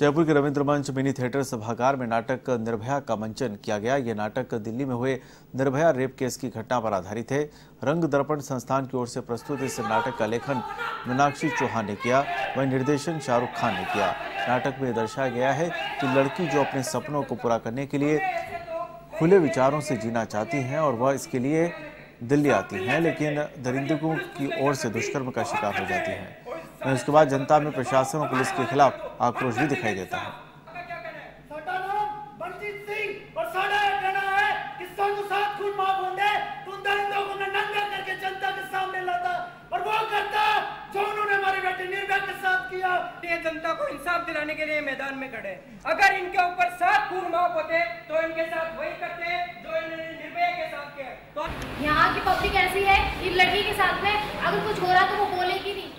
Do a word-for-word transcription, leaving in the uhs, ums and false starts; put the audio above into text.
जयपुर के रविंद्र मंच mini theatre सभागार में नाटक निर्भया का मंचन किया गया। ये नाटक दिल्ली में हुए निर्भया रेप केस की घटना पर आधारित है। रंग दर्पण संस्थान की ओर से प्रस्तुत इस नाटक का लेखन मीनाक्षी चौहान ने किया, वहीं निर्देशन शाहरुख खान ने किया। नाटक में दर्शाया गया है कि लड़की जो अपने सपनों को पूरा करने के लिए खुले विचारों से जीना चाहती हैं और वह इसके लिए दिल्ली आती हैं, लेकिन दरिंदों की ओर से दुष्कर्म का शिकार हो जाती हैं। इसके बाद जनता में प्रशासन और पुलिस के खिलाफ आक्रोश भी दिखाई देता है। जनता को इंसाफ दिलाने के लिए मैदान में खड़े। अगर इनके ऊपर सात खून माफ होते तो इनके साथ वही करते जो निर्भया के साथ किया। यहाँ की पब्लिक ऐसी है, इस लड़की के साथ में अगर कुछ हो रहा तो वो बोलेगी नहीं।